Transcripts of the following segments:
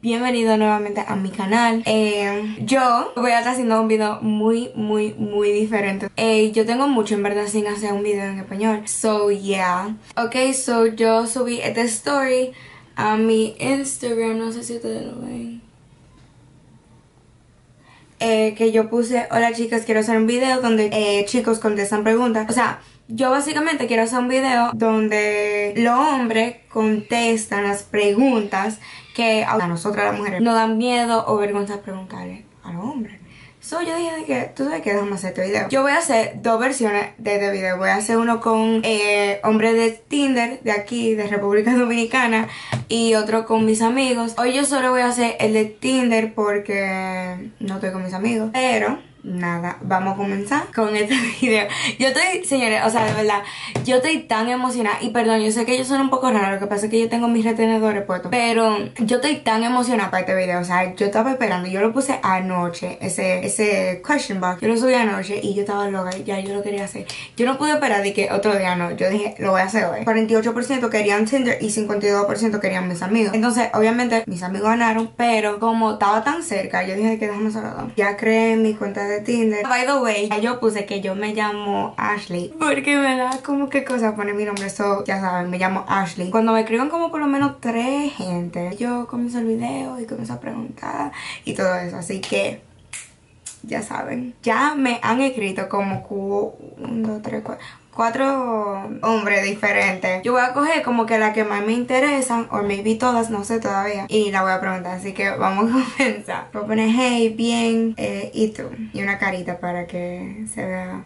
bienvenido nuevamente a mi canal. Yo voy a estar haciendo un video muy diferente. Yo tengo mucho en verdad sin hacer un video en español. So yeah. Ok, so yo subí esta story a mi Instagram, no sé si ustedes lo ven. Que yo puse, hola chicas, quiero hacer un video donde chicos contestan preguntas. O sea, yo básicamente quiero hacer un video donde los hombres contestan las preguntas que a nosotras las mujeres nos dan miedo o vergüenza preguntarle a los hombres. So yo dije que, tú sabes que déjame hacer este video. Yo voy a hacer dos versiones de este video. Voy a hacer uno con hombres de Tinder, de aquí, de República Dominicana, y otro con mis amigos. Hoy yo solo voy a hacer el de Tinder porque no estoy con mis amigos. Pero nada, vamos a comenzar con este video. Yo estoy, señores, o sea, de verdad, yo estoy tan emocionada. Y perdón, yo sé que yo soy un poco rara, lo que pasa es que yo tengo mis retenedores puestos. Pero yo estoy tan emocionada para este video. O sea, yo estaba esperando, yo lo puse anoche, ese question box. Yo lo subí anoche y yo estaba loca, ya yo lo quería hacer. Yo no pude esperar de que otro día no, yo dije, lo voy a hacer hoy. 48% querían Tinder y 52% querían mis amigos. Entonces, obviamente, mis amigos ganaron, pero como estaba tan cerca, yo dije que déjame saludar. Ya creé mi cuenta de Tinder. By the way, yo puse que yo me llamo Ashley porque me da como que cosa poner mi nombre. So, ya saben, me llamo Ashley. Cuando me escriban como por lo menos 3 gente, yo comienzo el video y comienzo a preguntar y todo eso. Así que ya saben. Ya me han escrito como 4 hombres diferentes. Yo voy a coger como que la que más me interesan, o maybe todas, no sé todavía, y la voy a preguntar, así que vamos a comenzar. Voy a poner hey, bien, y tú, y una carita para que se vea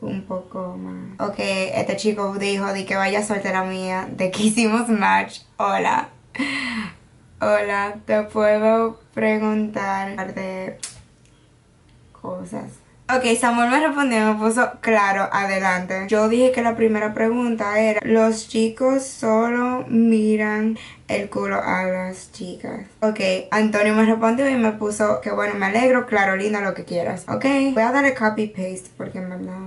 un poco más. Ok, este chico dijo de que vaya soltera mía, de que hicimos match. Hola, hola, te puedo preguntar un par de cosas. Ok, Samuel me respondió, me puso, claro, adelante. Yo dije que la primera pregunta era, los chicos solo miran el culo a las chicas. Ok, Antonio me respondió y me puso, que bueno, me alegro, claro, linda, lo que quieras. Ok, voy a darle copy-paste porque en verdad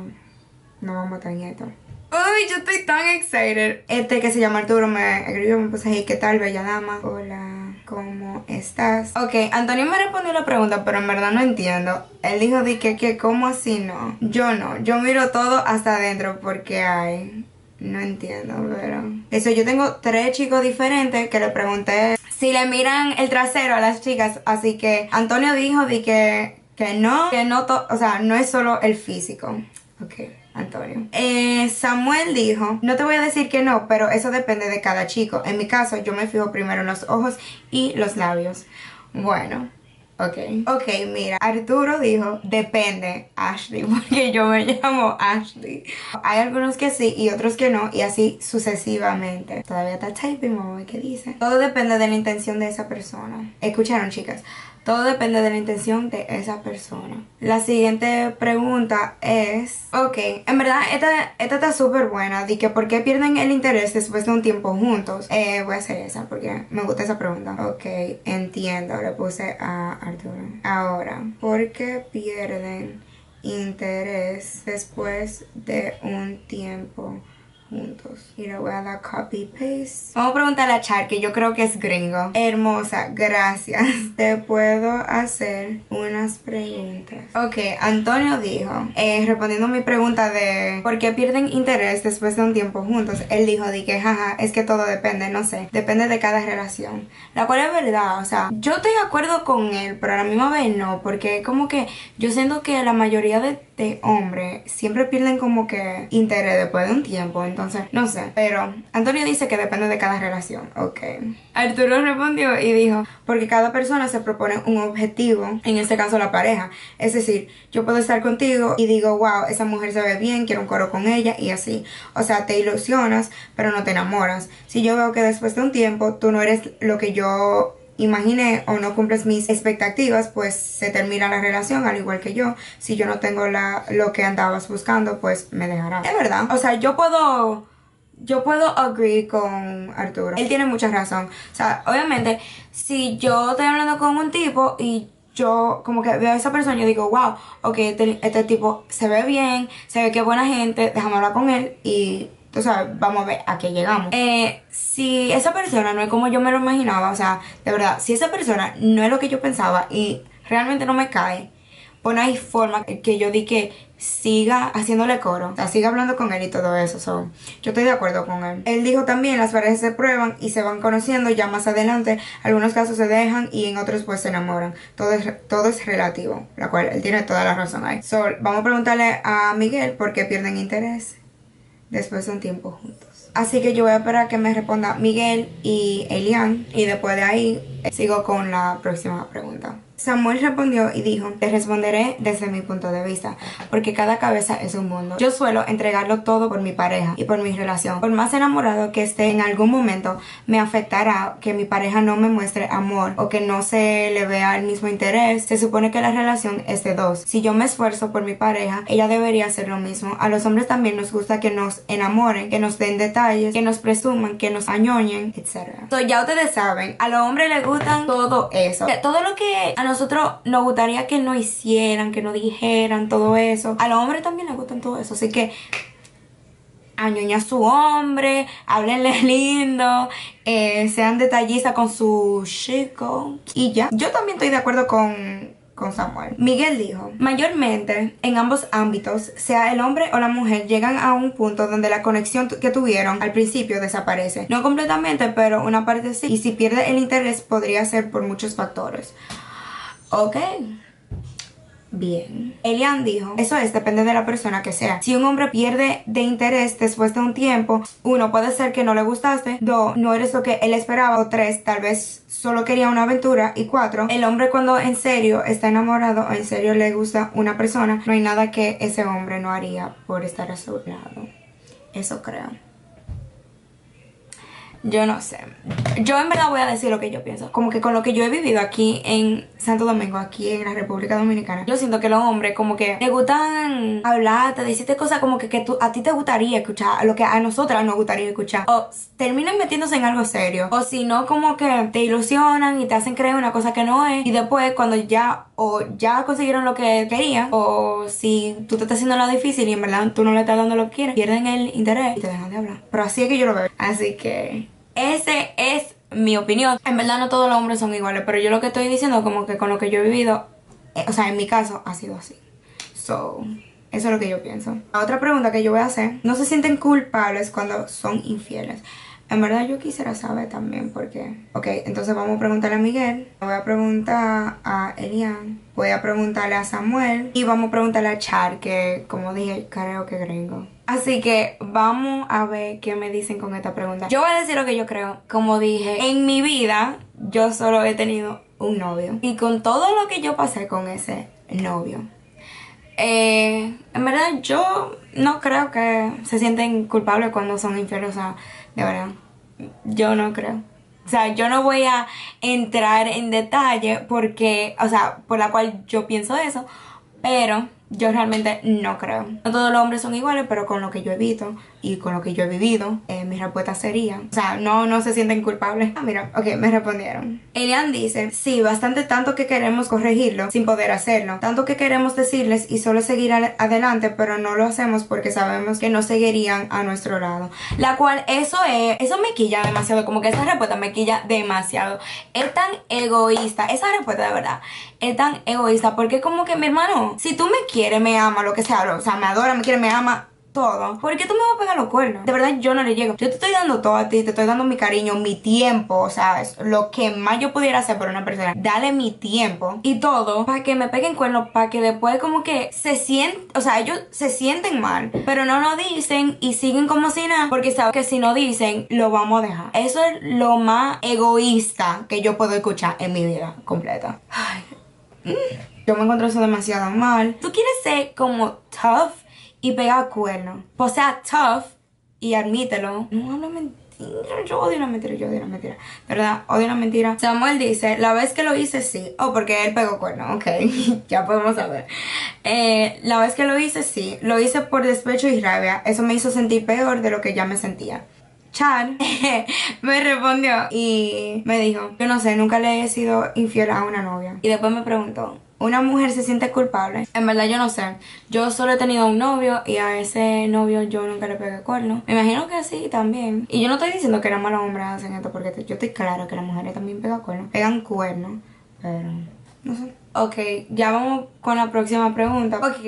no vamos tan esto. Uy, yo estoy tan excited. Este que se llama Arturo me escribió, me puso, hey, ¿qué tal, bella dama? Hola, ¿cómo estás? Ok, Antonio me respondió la pregunta, pero en verdad no entiendo. Él dijo de que ¿cómo así no? Yo no, yo miro todo hasta adentro porque hay... No entiendo, pero... Eso, yo tengo 3 chicos diferentes que le pregunté si le miran el trasero a las chicas. Así que Antonio dijo de que no, o sea, no es solo el físico. Ok, Antonio. Samuel dijo, no te voy a decir que no, pero eso depende de cada chico. En mi caso, yo me fijo primero en los ojos y los labios. Bueno, ok. Ok, mira, Arturo dijo, depende, Ashley, porque yo me llamo Ashley. Hay algunos que sí y otros que no, y así sucesivamente. Todavía está typing, mamá, ¿qué dice? Todo depende de la intención de esa persona. ¿Escucharon, chicas? Todo depende de la intención de esa persona. La siguiente pregunta es... Ok, en verdad esta está súper buena. Dice, ¿por qué pierden el interés después de un tiempo juntos? Voy a hacer esa porque me gusta esa pregunta. Ok, entiendo, le puse a Arturo. Ahora, ¿por qué pierden interés después de un tiempo juntos? Y le voy a dar copy paste. Vamos a preguntarle a Char, que yo creo que es gringo. Hermosa, gracias. Te puedo hacer unas preguntas. Ok, Antonio dijo, respondiendo a mi pregunta de ¿por qué pierden interés después de un tiempo juntos? Él dijo, dije, jaja, es que todo depende, no sé, depende de cada relación. La cual es verdad, o sea, yo estoy de acuerdo con él, pero a la misma vez no, porque como que yo siento que la mayoría de hombres siempre pierden como que interés después de un tiempo, entonces no sé, pero Antonio dice que depende de cada relación. Ok, Arturo respondió y dijo, porque cada persona se propone un objetivo, en este caso la pareja, es decir, yo puedo estar contigo y digo, wow, esa mujer se ve bien, quiero un coro con ella y así, o sea, te ilusionas pero no te enamoras. Si yo veo que después de un tiempo tú no eres lo que yo imaginé o no cumples mis expectativas, pues se termina la relación, al igual que yo. Si yo no tengo lo que andabas buscando, pues me dejarás. Es verdad, o sea, yo puedo agree con Arturo. Él tiene mucha razón. O sea, obviamente, si yo estoy hablando con un tipo y yo como que veo a esa persona, yo digo, wow, ok, este tipo se ve bien, se ve que es buena gente, déjame hablar con él y O sea, vamos a ver a qué llegamos. Si esa persona no es como yo me lo imaginaba, o sea, de verdad, si esa persona no es lo que yo pensaba y realmente no me cae, pues no hay forma que yo di que siga haciéndole coro, o sea, siga hablando con él y todo eso. So, yo estoy de acuerdo con él. Él dijo también, las parejas se prueban y se van conociendo, ya más adelante, algunos casos se dejan y en otros pues se enamoran. Todo es relativo, la cual él tiene toda la razón ahí. So, vamos a preguntarle a Miguel por qué pierden interés después de un tiempo juntos. Así que yo voy a esperar a que me responda Miguel y Elian, y después de ahí sigo con la próxima pregunta. Samuel respondió y dijo: te responderé desde mi punto de vista, porque cada cabeza es un mundo. Yo suelo entregarlo todo por mi pareja y por mi relación. Por más enamorado que esté, en algún momento me afectará que mi pareja no me muestre amor o que no se le vea el mismo interés. Se supone que la relación es de dos. Si yo me esfuerzo por mi pareja, ella debería hacer lo mismo. A los hombres también nos gusta que nos enamoren, que nos den detalles, que nos presuman, que nos añoñen, etc. So, ya ustedes saben, a los hombres les gustan todo eso. Todo lo que a nosotros nos gustaría que no hicieran, que no dijeran, todo eso, a los hombres también les gustan todo eso. Así que añoña a su hombre, háblenle lindo, sean detallistas con su chico y ya. Yo también estoy de acuerdo con Samuel. Miguel dijo: mayormente en ambos ámbitos, sea el hombre o la mujer, llegan a un punto donde la conexión que tuvieron al principio desaparece. No completamente, pero una parte sí. Y si pierde el interés, podría ser por muchos factores. Ok, bien. Elian dijo: eso es, depende de la persona que sea. Si un hombre pierde de interés después de un tiempo, uno, puede ser que no le gustaste, dos, no eres lo que él esperaba, o tres, tal vez solo quería una aventura, y cuatro, el hombre cuando en serio está enamorado o en serio le gusta una persona, no hay nada que ese hombre no haría por estar a su lado. Eso creo. Yo no sé. Yo en verdad voy a decir lo que yo pienso. Como que con lo que yo he vivido aquí en Santo Domingo, aquí en la República Dominicana, yo siento que los hombres como que te gustan hablar, te decirte cosas como que a ti te gustaría escuchar, lo que a nosotras nos gustaría escuchar. O terminan metiéndose en algo serio, o si no, como que te ilusionan y te hacen creer una cosa que no es. Y después cuando ya consiguieron lo que querían, o si tú te estás haciendo lo difícil y en verdad tú no le estás dando lo que quieres, pierden el interés y te dejan de hablar. Pero así es que yo lo veo. Así que ese es mi opinión. En verdad no todos los hombres son iguales, pero yo lo que estoy diciendo, como que con lo que yo he vivido, o sea, en mi caso ha sido así. So, eso es lo que yo pienso. La otra pregunta que yo voy a hacer: ¿no se sienten culpables cuando son infieles? En verdad yo quisiera saber también por qué. Ok, entonces vamos a preguntarle a Miguel, voy a preguntar a Elian, voy a preguntarle a Samuel y vamos a preguntarle a Char, que como dije, creo que gringo. Así que vamos a ver qué me dicen con esta pregunta. Yo voy a decir lo que yo creo. Como dije, en mi vida yo solo he tenido un novio, y con todo lo que yo pasé con ese novio, en verdad yo no creo que se sienten culpables cuando son infieles. O sea, de verdad, yo no creo. O sea, yo no voy a entrar en detalle porque, o sea, por la cual yo pienso eso, pero yo realmente no creo. No todos los hombres son iguales, pero con lo que yo he visto y con lo que yo he vivido, mi respuesta sería, o sea, no se sienten culpables. Ah, mira, ok, me respondieron. Elian dice: sí, bastante, tanto que queremos corregirlo sin poder hacerlo, tanto que queremos decirles y solo seguir adelante, pero no lo hacemos porque sabemos que no seguirían a nuestro lado. La cual, eso me quilla demasiado, como que esa respuesta me quilla demasiado. Es tan egoísta, esa respuesta de verdad, es tan egoísta, porque como que, mi hermano, si tú me quieres, me ama, lo que sea, o sea, me adora, me quiere, me ama, todo, ¿por qué tú me vas a pegar los cuernos? De verdad yo no le llego. Yo te estoy dando todo a ti, te estoy dando mi cariño, mi tiempo, o sea, es lo que más yo pudiera hacer por una persona, dale mi tiempo y todo, para que me peguen cuernos, para que después como que se sienten, o sea, ellos se sienten mal, pero no lo dicen y siguen como si nada, porque saben que si no dicen, lo vamos a dejar. Eso es lo más egoísta que yo puedo escuchar en mi vida completa. Ay, yo me encuentro eso demasiado mal. Tú quieres ser como tough y pegar cuernos, o sea, tough, y admítelo. No hablo mentira, yo odio la mentira, de verdad, odio la mentira. Samuel dice: la vez que lo hice, sí. Oh, porque él pegó cuernos, ok, ya podemos saber. La vez que lo hice, sí, lo hice por despecho y rabia. Eso me hizo sentir peor de lo que ya me sentía. Char me respondió y me dijo: yo no sé, nunca le he sido infiel a una novia. Y después me preguntó: una mujer se siente culpable. En verdad yo no sé. Yo solo he tenido un novio y a ese novio yo nunca le pegué cuerno. Me imagino que sí también. Y yo no estoy diciendo que eran malos hombres hacen esto, porque yo estoy clara que las mujeres también pegan cuernos, pero no sé. Ok, ya vamos con la próxima pregunta. Ok,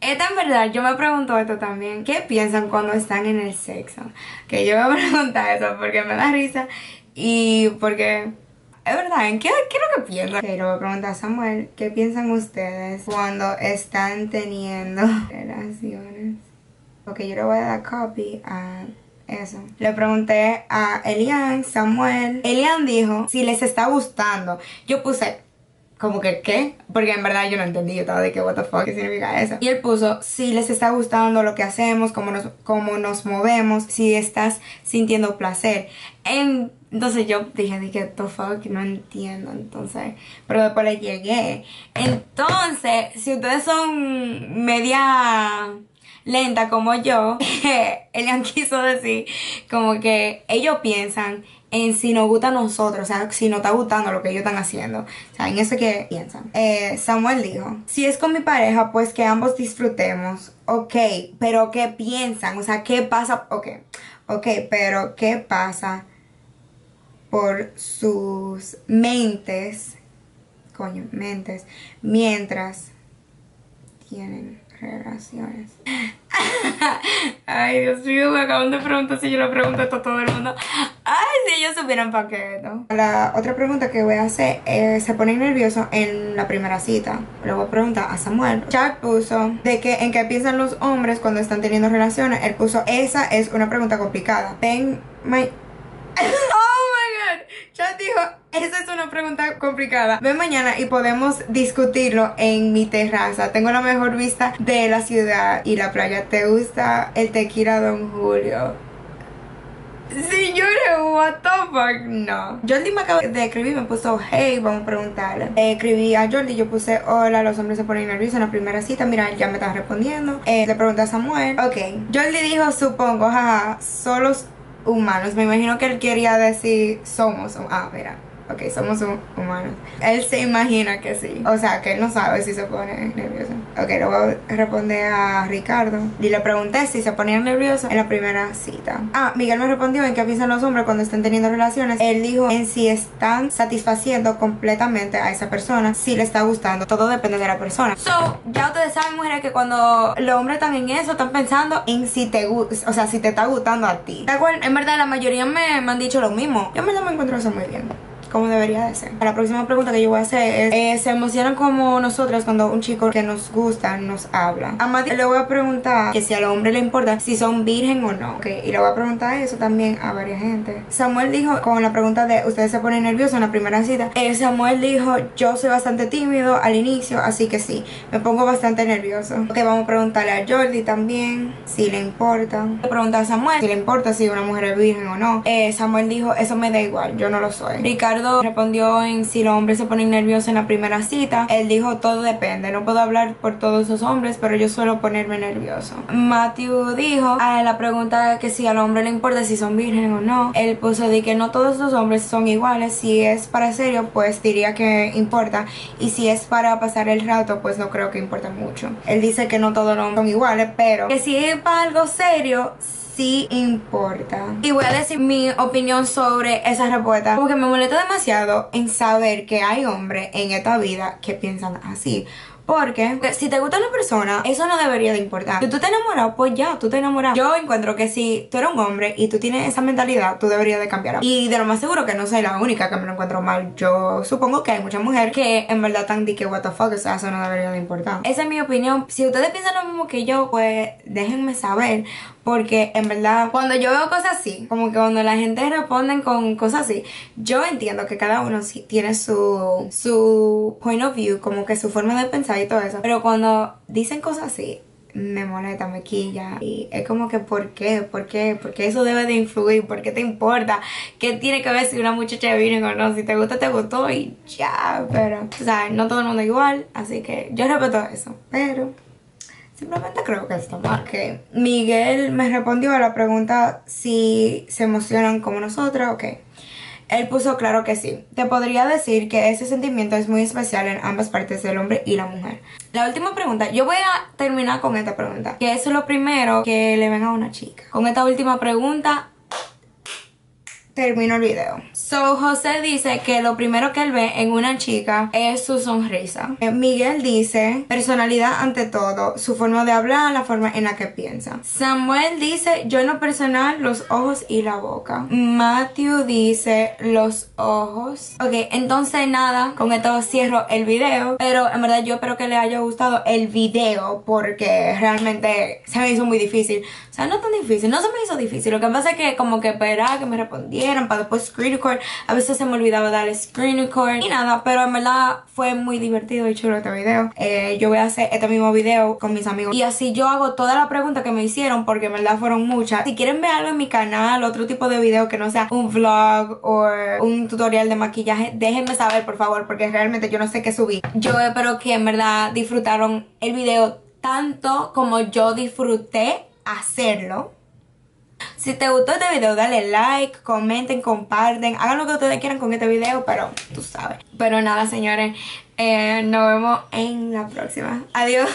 esta en verdad yo me pregunto esto también. ¿Qué piensan cuando están en el sexo? Que yo me pregunto eso porque me da risa y porque... es verdad, ¿en qué es lo que piensan? Ok, le voy a preguntar a Samuel, ¿qué piensan ustedes cuando están teniendo relaciones? Ok, yo le voy a dar copy a eso. Le pregunté a Elian, Samuel. Elian dijo si les está gustando. Yo puse, como que, ¿qué? Porque en verdad yo no entendí, yo estaba de que, what the fuck, ¿qué significa eso? Y él puso, si les está gustando lo que hacemos, cómo nos movemos, si estás sintiendo placer. Entonces yo dije, what the fuck, no entiendo, entonces, pero después le llegué. Entonces, si ustedes son media lenta como yo, Elian quiso decir como que ellos piensan en si nos gusta a nosotros, o sea, si nos está gustando lo que ellos están haciendo, o sea, en eso que piensan. Samuel dijo, si es con mi pareja, pues que ambos disfrutemos. Ok, pero ¿qué piensan? O sea, ¿qué pasa? Ok, pero ¿qué pasa por sus mentes, mientras tienen relaciones? Ay, Dios mío, me acaban de preguntar si yo lo pregunto esto a todo el mundo. Ay, si ellos supieran pa' qué, ¿no? La otra pregunta que voy a hacer es, ¿se ponen nerviosos en la primera cita? Le voy a preguntar a Samuel. Chad puso, ¿en qué piensan los hombres cuando están teniendo relaciones? Él puso, esa es una pregunta complicada. Chat dijo, esa es una pregunta complicada. Ven mañana y podemos discutirlo en mi terraza. Tengo la mejor vista de la ciudad y la playa. ¿Te gusta el tequila Don Julio? Si yo le what the fuck, no. Jordi me acaba de escribir, me puso, hey, vamos a preguntarle. Escribí a Jordi, yo puse, hola, los hombres se ponen nerviosos en la primera cita. Mira, ya me estás respondiendo. Le pregunté a Samuel. Ok, Jordi dijo, supongo, jaja, solos humanos. Me imagino que él quería decir somos, somos humanos. Él se imagina que sí, o sea, que él no sabe si se pone nervioso. Ok, le voy a responder a Ricardo y le pregunté si se ponían nerviosos en la primera cita. Miguel me respondió, ¿en qué piensan los hombres cuando están teniendo relaciones? Él dijo, en si están satisfaciendo completamente a esa persona, si le está gustando. Todo depende de la persona. So, ya ustedes saben, mujeres, que cuando los hombres están en eso, están pensando en si te gusta, o sea, si te está gustando a ti. Tal cual, en verdad, la mayoría me han dicho lo mismo. Yo en verdad me encuentro eso muy bien, como debería de ser. La próxima pregunta que yo voy a hacer es, ¿se emocionan como nosotras cuando un chico que nos gusta nos habla? A Mati le voy a preguntar que si al hombre le importa si son virgen o no. Ok, y le voy a preguntar eso también a varias gente. Samuel dijo, con la pregunta de ¿ustedes se ponen nerviosos en la primera cita? Samuel dijo, yo soy bastante tímido al inicio, así que sí, me pongo bastante nervioso. Ok, vamos a preguntarle a Jordi también si le importa. Le pregunté a Samuel si le importa si una mujer es virgen o no. Samuel dijo, eso me da igual, yo no lo soy. Ricardo respondió en si los hombres se ponen nerviosos en la primera cita. Él dijo, todo depende, no puedo hablar por todos los hombres, pero yo suelo ponerme nervioso. Matthew dijo a la pregunta que si al hombre le importa si son virgen o no. Él puso de que no todos los hombres son iguales. Si es para serio, pues diría que importa, y si es para pasar el rato, pues no creo que importe mucho. Él dice que no todos los hombres son iguales, pero que si es para algo serio, sí importa. Y voy a decir mi opinión sobre esa respuesta, porque me molesta demasiado en saber que hay hombres en esta vida que piensan así. Porque si te gusta una persona, eso no debería de importar. Si tú te enamoras, pues ya, tú te enamoras. Yo encuentro que si tú eres un hombre y tú tienes esa mentalidad, tú deberías de cambiar. Y de lo más seguro que no soy la única que me lo encuentro mal. Yo supongo que hay muchas mujeres que en verdad están de que what the fuck, o sea, eso no debería de importar. Esa es mi opinión. Si ustedes piensan lo mismo que yo, pues déjenme saber, porque en verdad, cuando yo veo cosas así, como que cuando la gente responde con cosas así, yo entiendo que cada uno tiene su point of view, como que su forma de pensar y todo eso, pero cuando dicen cosas así me molesta, me quilla, y es como que ¿por qué eso debe de influir? ¿Por qué te importa? ¿Qué tiene que ver si una muchacha vino o no? Si te gusta, te gustó y ya. Pero, o sea, no todo el mundo es igual, así que yo respeto eso, pero simplemente creo que está mal. Ok, Miguel me respondió a la pregunta si se emocionan como nosotras. Ok, Él puso claro que sí. Te podría decir que ese sentimiento es muy especial en ambas partes, del hombre y la mujer. La última pregunta, yo voy a terminar con esta pregunta, que eso es lo primero que le ven a una chica. Con esta última pregunta termino el video. So, José dice que lo primero que él ve en una chica es su sonrisa. Miguel dice personalidad ante todo, su forma de hablar, la forma en la que piensa. Samuel dice, yo en lo personal, los ojos y la boca. Matthew dice los ojos. Ok, entonces nada, con esto cierro el video. Pero en verdad yo espero que les haya gustado el video, porque realmente se me hizo muy difícil. O sea, no tan difícil, no se me hizo difícil. Lo que pasa es que como que esperaba que me respondiera para después screen record, a veces se me olvidaba darle screen record y nada, pero en verdad fue muy divertido y chulo este video. Yo voy a hacer este mismo video con mis amigos y así yo hago todas las preguntas que me hicieron, porque en verdad fueron muchas. Si quieren ver algo en mi canal, otro tipo de video que no sea un vlog o un tutorial de maquillaje, déjenme saber por favor, porque realmente yo no sé qué subir. Yo espero que en verdad disfrutaron el video tanto como yo disfruté hacerlo. Si te gustó este video, dale like, comenten, comparten, hagan lo que ustedes quieran con este video, pero tú sabes. Pero nada, señores, nos vemos en la próxima. Adiós.